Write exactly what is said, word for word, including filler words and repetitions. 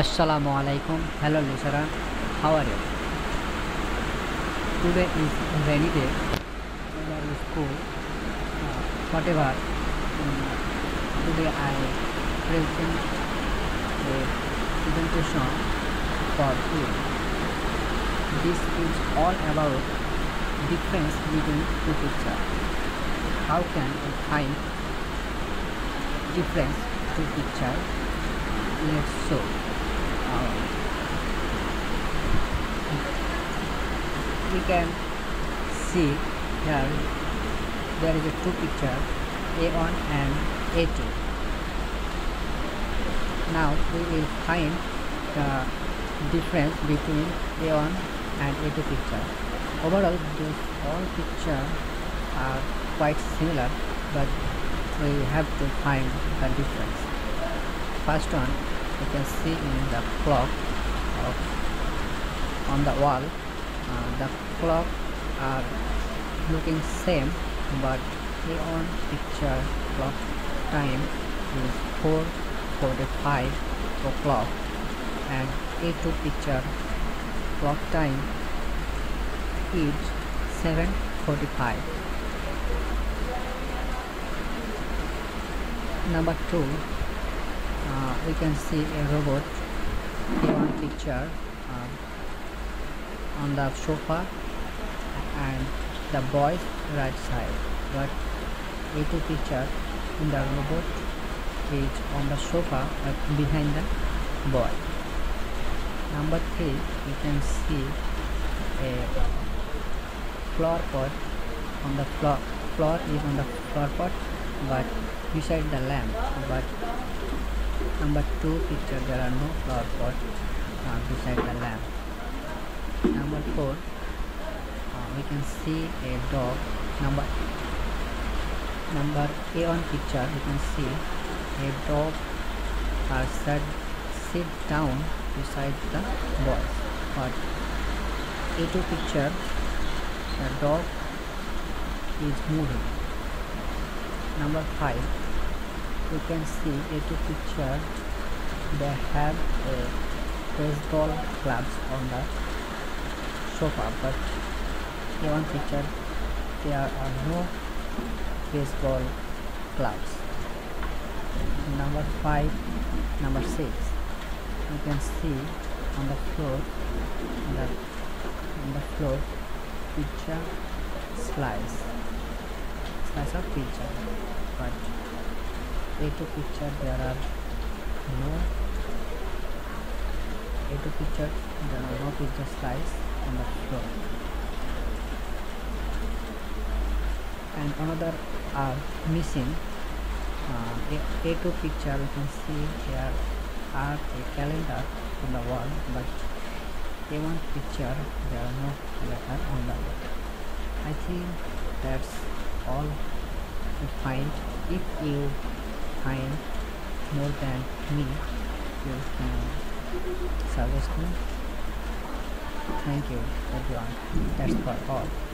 Assalamu alaikum. Hello Lissara, how are you? Today is rainy day. We are in school. Uh, whatever. Um, today I present a presentation for you. This is all about difference between two pictures. How can we find difference two pictures? Let's show. We can see here there is a two picture, A one and A two. Now we will find the difference between A one and A two picture. Overall these all pictures are quite similar, but we have to find the difference. First one, you can see in the clock of, on the wall, uh, the clock are looking same, but the on picture clock time is four forty-five o'clock and A two picture clock time is seven forty-five. Number two, Uh, we can see a robot in picture um, on the sofa and the boy's right side, but A two picture in the robot is on the sofa uh, behind the boy. Number three, we can see a flower pot on the floor. Floor is on the flower pot, but beside the lamp, but number two picture there are no flower pot uh, beside the lamp. Number four, uh, we can see a dog. Number number A one picture, we can see a dog are sat sit down beside the boy. But A two picture, the dog is moving. Number five, you can see A two picture, they have a baseball clubs on the sofa, but A one picture there are no baseball clubs. Number five, number six, you can see on the floor, on the, on the floor picture slice, slice of picture, but A two picture there are no A two picture there are no picture slice on the floor. And another are missing. uh, A two picture, you can see there are a calendar on the wall, but A one picture there are no letter on the wall. I think that's all to find. If you find more than me, you can suggest me. Thank you everyone. That's for all.